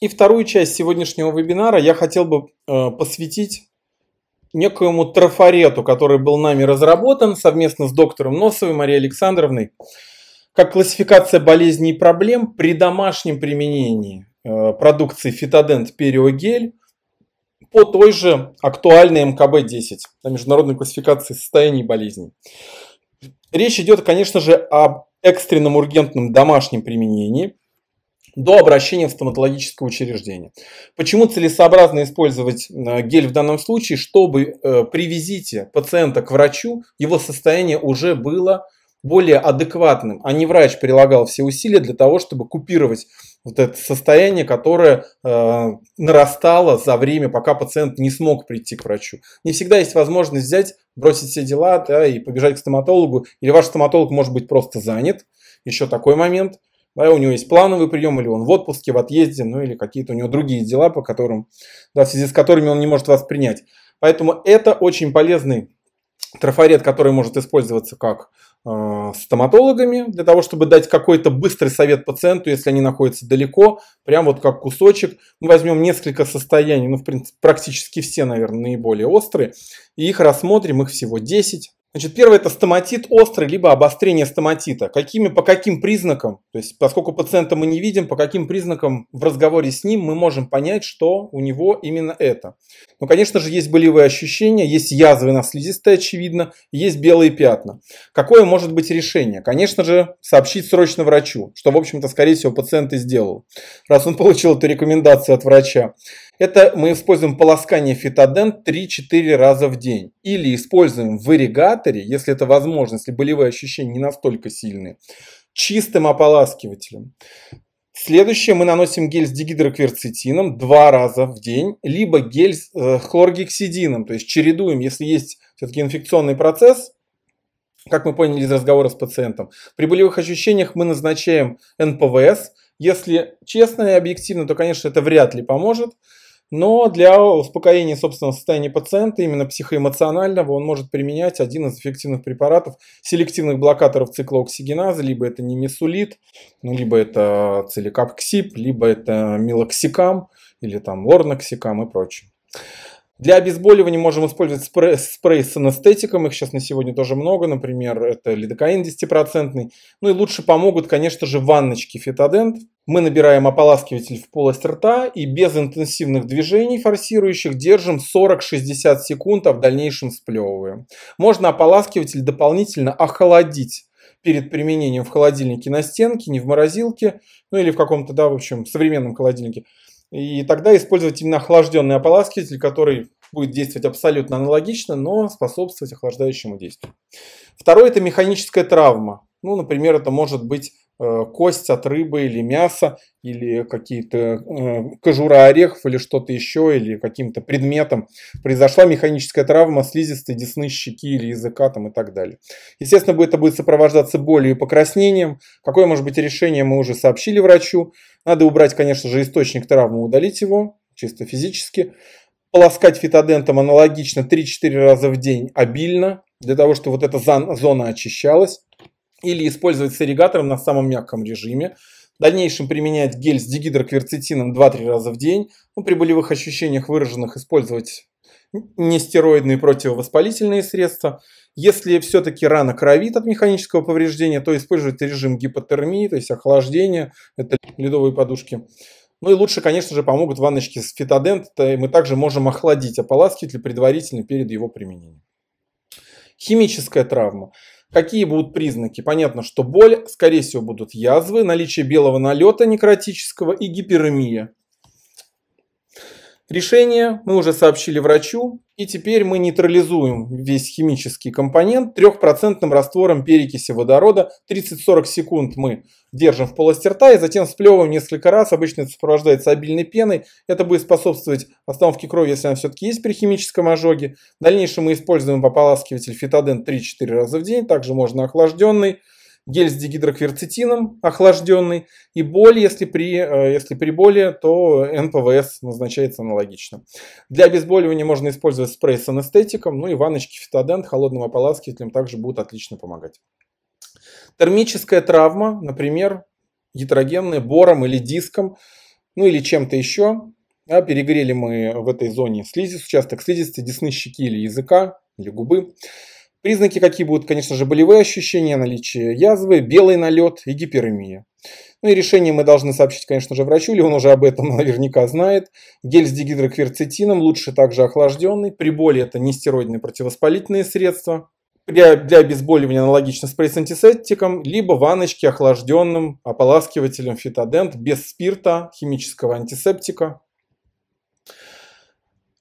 И вторую часть сегодняшнего вебинара я хотел бы посвятить некоему трафарету, который был нами разработан совместно с доктором Носовой Марией Александровной, как классификация болезней и проблем при домашнем применении продукции Фитодент-Периогель по той же актуальной МКБ-10, международной классификации состояний и болезней. Речь идет, конечно же, об экстренном ургентном домашнем применении до обращения в стоматологическое учреждение. Почему целесообразно использовать гель в данном случае? Чтобы при визите пациента к врачу его состояние уже было более адекватным, а не врач прилагал все усилия для того, чтобы купировать вот это состояние, которое нарастало за время, пока пациент не смог прийти к врачу. Не всегда есть возможность взять, бросить все дела и побежать к стоматологу, или ваш стоматолог может быть просто занят, еще такой момент. Да, у него есть плановый прием, или он в отпуске, в отъезде, ну или какие-то у него другие дела, по которым, в связи с которыми он не может вас принять. Поэтому это очень полезный трафарет, который может использоваться как стоматологами, для того, чтобы дать какой-то быстрый совет пациенту, если они находятся далеко, прям вот как кусочек. Мы возьмем несколько состояний, ну в принципе практически все, наверное, наиболее острые, и их рассмотрим, их всего 10. Значит, первое – это стоматит острый, либо обострение стоматита. По каким признакам, то есть поскольку пациента мы не видим, по каким признакам в разговоре с ним мы можем понять, что у него именно это. Ну, конечно же, есть болевые ощущения, есть язвы на слизистой, очевидно, есть белые пятна. Какое может быть решение? Конечно же, сообщить срочно врачу, что, в общем-то, скорее всего, пациент и сделал, раз он получил эту рекомендацию от врача. Это мы используем полоскание Фитодент 3-4 раза в день. Или используем в ирригаторе, если это возможно, если болевые ощущения не настолько сильные, чистым ополаскивателем. Следующее, мы наносим гель с дигидрокверцетином 2 раза в день, либо гель с хлоргексидином, то есть чередуем, если есть все-таки инфекционный процесс, как мы поняли из разговора с пациентом. При болевых ощущениях мы назначаем НПВС. Если честно и объективно, то, конечно, это вряд ли поможет. Но для успокоения собственного состояния пациента, именно психоэмоционального, он может применять один из эффективных препаратов селективных блокаторов циклооксигеназы, либо это нимесулид, либо это целекоксиб, либо это мелоксикам, или там лорноксикам и прочее. Для обезболивания можем использовать спрей с анестетиком, их сейчас на сегодня тоже много, например, это лидокаин 10%. Ну и лучше помогут, конечно же, ванночки Фитодент. Мы набираем ополаскиватель в полость рта и без интенсивных движений форсирующих держим 40-60 секунд, а в дальнейшем сплевываем. Можно ополаскиватель дополнительно охолодить перед применением в холодильнике на стенке, не в морозилке, ну или в каком-то, да, в общем, современном холодильнике. И тогда использовать именно охлажденный ополаскиватель, который будет действовать абсолютно аналогично, но способствовать охлаждающему действию. Второе – это механическая травма. Ну, например, это может быть кость от рыбы или мяса, или какие-то кожура орехов, или что-то еще, или каким-то предметом. Произошла механическая травма слизистой, десны, щеки или языка там, и так далее. Естественно, это будет сопровождаться болью и покраснением. Какое может быть решение, мы уже сообщили врачу. Надо убрать, конечно же, источник травмы, удалить его, чисто физически. Полоскать Фитодентом аналогично 3-4 раза в день обильно, для того, чтобы вот эта зона очищалась. Или использовать с ирригатором на самом мягком режиме. В дальнейшем применять гель с дигидрокверцетином 2-3 раза в день. Ну, при болевых ощущениях выраженных использовать нестероидные противовоспалительные средства. Если все-таки рана кровит от механического повреждения, то использовать режим гипотермии, то есть охлаждение, это ледовые подушки. Ну и лучше, конечно же, помогут ванночки с Фитодент. Мы также можем охладить ополаскиватель предварительно перед его применением. Химическая травма. Какие будут признаки? Понятно, что боль, скорее всего, будут язвы, наличие белого налета некротического и гиперемия. Решение мы уже сообщили врачу. И теперь мы нейтрализуем весь химический компонент 3% раствором перекиси водорода. 30-40 секунд мы держим в полости рта и затем сплевываем несколько раз. Обычно это сопровождается обильной пеной. Это будет способствовать остановке крови, если она все-таки есть при химическом ожоге. В дальнейшем мы используем ополаскиватель Фитодент 3-4 раза в день. Также можно охлажденный. Гель с дигидрокверцетином охлажденный. И боль, если при боли, то НПВС назначается аналогично. Для обезболивания можно использовать спрей с анестетиком. Ну и ванночки Фитодент холодным ополаскивателем также будут отлично помогать. Термическая травма, например, гетерогенная бором или диском. ну или чем-то еще. А перегрели мы в этой зоне слизистый участок слизистой десны, щеки или языка, или губы. Признаки какие будут? Конечно же, болевые ощущения, наличие язвы, белый налет и гиперемия. Ну и решение мы должны сообщить, конечно же, врачу, или он уже об этом наверняка знает. Гель с дигидрокверцетином, лучше также охлажденный. При боли это нестероидные противовоспалительные средства. Для обезболивания аналогично спрей с антисептиком, либо ванночки охлажденным ополаскивателем Фитодент без спирта, химического антисептика.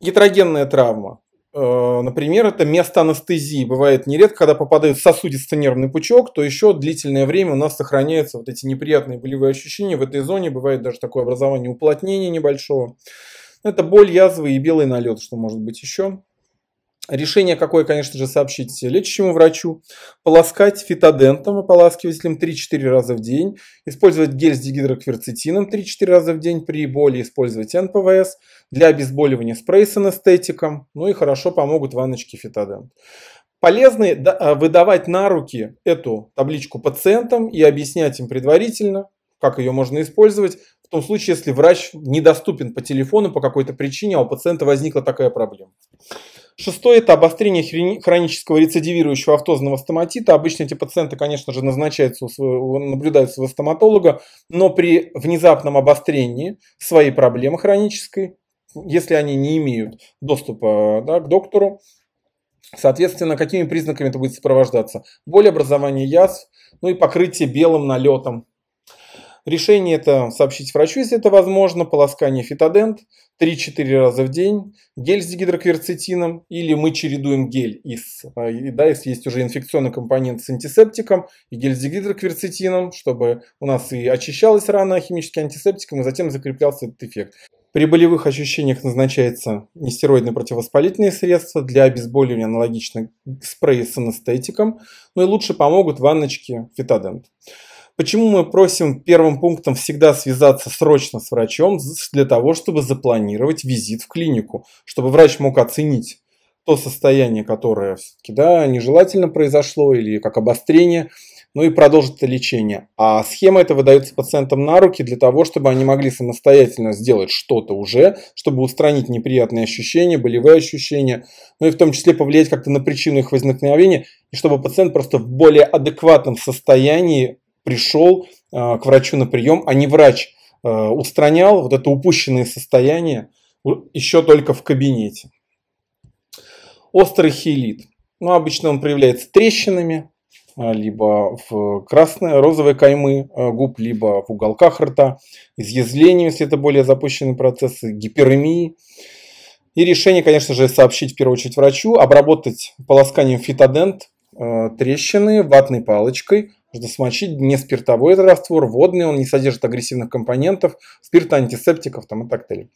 Гетерогенная травма. Например, это место анестезии. Бывает нередко, когда попадает в сосудисто-нервный пучок, то еще длительное время у нас сохраняются вот эти неприятные болевые ощущения. В этой зоне бывает даже такое образование уплотнения небольшого. Это боль, язвы и белый налет, что может быть еще. Решение какое, конечно же, сообщить лечащему врачу. Полоскать фитодентом, ополаскивателем 3-4 раза в день. Использовать гель с дигидрокверцетином 3-4 раза в день. При боли использовать НПВС. Для обезболивания спрей с анестетиком. Ну и хорошо помогут ванночки фитодент. Полезно выдавать на руки эту табличку пациентам и объяснять им предварительно, как ее можно использовать. В том случае, если врач недоступен по телефону по какой-то причине, а у пациента возникла такая проблема. Шестое – это обострение хронического рецидивирующего автозного стоматита. Обычно эти пациенты, конечно же, назначаются, наблюдаются у стоматолога, но при внезапном обострении своей проблемы хронической, если они не имеют доступа, да, к доктору, соответственно, какими признаками это будет сопровождаться? Боль, образование язв, ну и покрытие белым налетом. Решение – это сообщить врачу, если это возможно, полоскание фитодент 3-4 раза в день, гель с дигидрокверцетином, или мы чередуем гель, если есть уже инфекционный компонент, с антисептиком, и гель с дигидрокверцетином, чтобы у нас и очищалась рана химическим антисептиком, и затем закреплялся этот эффект. При болевых ощущениях назначаются нестероидные противовоспалительные средства, для обезболивания аналогично спреи с анестетиком, ну и лучше помогут ванночки фитодент. Почему мы просим первым пунктом всегда связаться срочно с врачом? Для того, чтобы запланировать визит в клинику, чтобы врач мог оценить то состояние, которое все-таки, да, нежелательно произошло или как обострение, ну и продолжить это лечение. А схема этого дается пациентам на руки для того, чтобы они могли самостоятельно сделать что-то уже, чтобы устранить неприятные ощущения, болевые ощущения, ну и в том числе повлиять как-то на причину их возникновения, и чтобы пациент просто в более адекватном состоянии пришел к врачу на прием, а не врач устранял вот это упущенное состояние еще только в кабинете. Острый хиелит. Ну, обычно он проявляется трещинами, либо в красные, розовые каймы губ, либо в уголках рта, изъязвлением, если это более запущенные процессы, гиперемии. И решение, конечно же, сообщить в первую очередь врачу, обработать полосканием фитодент трещины ватной палочкой. Нужно смочить не спиртовой раствор, водный, он не содержит агрессивных компонентов, спирта, антисептиков там, и так далее.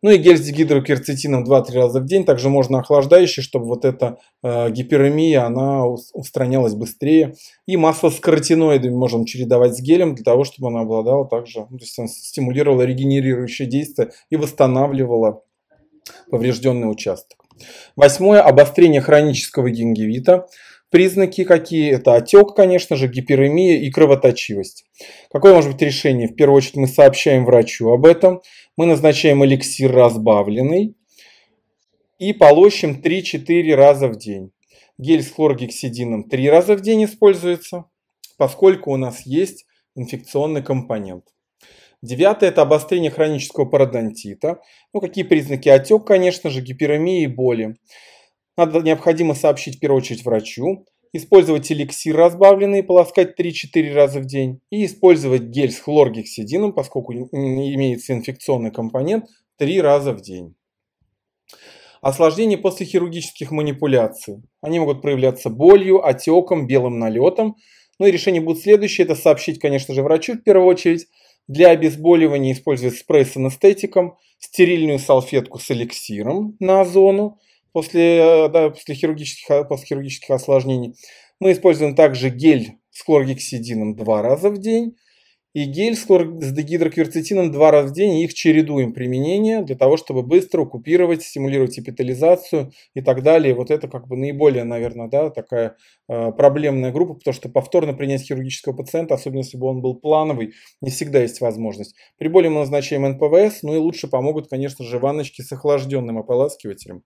Ну и гель с дигидрокверцетином 2-3 раза в день. Также можно охлаждающий, чтобы вот эта гиперемия, она устранялась быстрее. И масло с каротиноидами можем чередовать с гелем, для того, чтобы она обладала также, то есть она стимулировала регенерирующее действие и восстанавливала поврежденный участок. Восьмое – обострение хронического гингивита. Признаки какие? Это отек, конечно же, гиперемия и кровоточивость. Какое может быть решение? В первую очередь мы сообщаем врачу об этом. Мы назначаем эликсир разбавленный и полощем 3-4 раза в день. Гель с хлоргексидином 3 раза в день используется, поскольку у нас есть инфекционный компонент. Девятое – это обострение хронического пародонтита. Ну, какие признаки? Отек, конечно же, гиперемия и боли. Необходимо сообщить в первую очередь врачу, использовать эликсир разбавленный, полоскать 3-4 раза в день и использовать гель с хлоргексидином, поскольку имеется инфекционный компонент, 3 раза в день. Осложнения после хирургических манипуляций. Они могут проявляться болью, отеком, белым налетом. Ну и решение будет следующее, это сообщить, конечно же, врачу в первую очередь. Для обезболивания использовать спрей с анестетиком, стерильную салфетку с эликсиром на озону. После хирургических осложнений мы используем также гель с хлоргексидином 2 раза в день и гель с дигидрокверцетином 2 раза в день, и их чередуем применение для того, чтобы быстро купировать, стимулировать эпителизацию и так далее. Вот это как бы наиболее, наверное, да, такая проблемная группа, потому что повторно принять хирургического пациента, особенно если бы он был плановый, не всегда есть возможность. При боли мы назначаем НПВС, ну и лучше помогут, конечно же, ванночки с охлажденным ополаскивателем.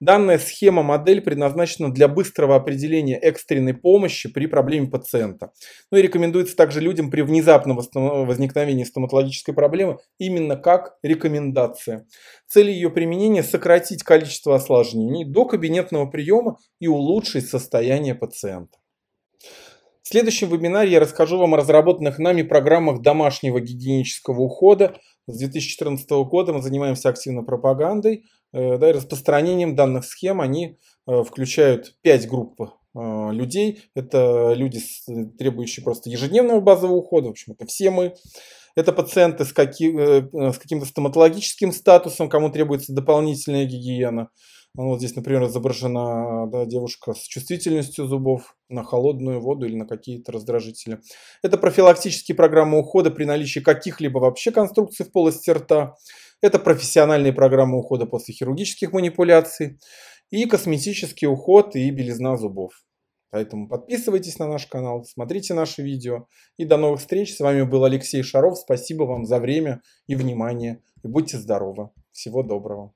Данная схема-модель предназначена для быстрого определения экстренной помощи при проблеме пациента. Ну и рекомендуется также людям при внезапном возникновения стоматологической проблемы именно как рекомендация. Цель ее применения – сократить количество осложнений до кабинетного приема и улучшить состояние пациента. В следующем вебинаре я расскажу вам о разработанных нами программах домашнего гигиенического ухода. С 2014 года мы занимаемся активно пропагандой, да, и распространением данных схем. Они включают 5 групп людей. Это люди, требующие просто ежедневного базового ухода, в общем, это все мы. Это пациенты с каким-то стоматологическим статусом, кому требуется дополнительная гигиена. Вот здесь, например, изображена, да, девушка с чувствительностью зубов на холодную воду или на какие-то раздражители. Это профилактические программы ухода при наличии каких-либо вообще конструкций в полости рта. Это профессиональные программы ухода после хирургических манипуляций. И косметический уход и белизна зубов. Поэтому подписывайтесь на наш канал, смотрите наши видео. И до новых встреч. С вами был Алексей Шаров. Спасибо вам за время и внимание. И будьте здоровы. Всего доброго.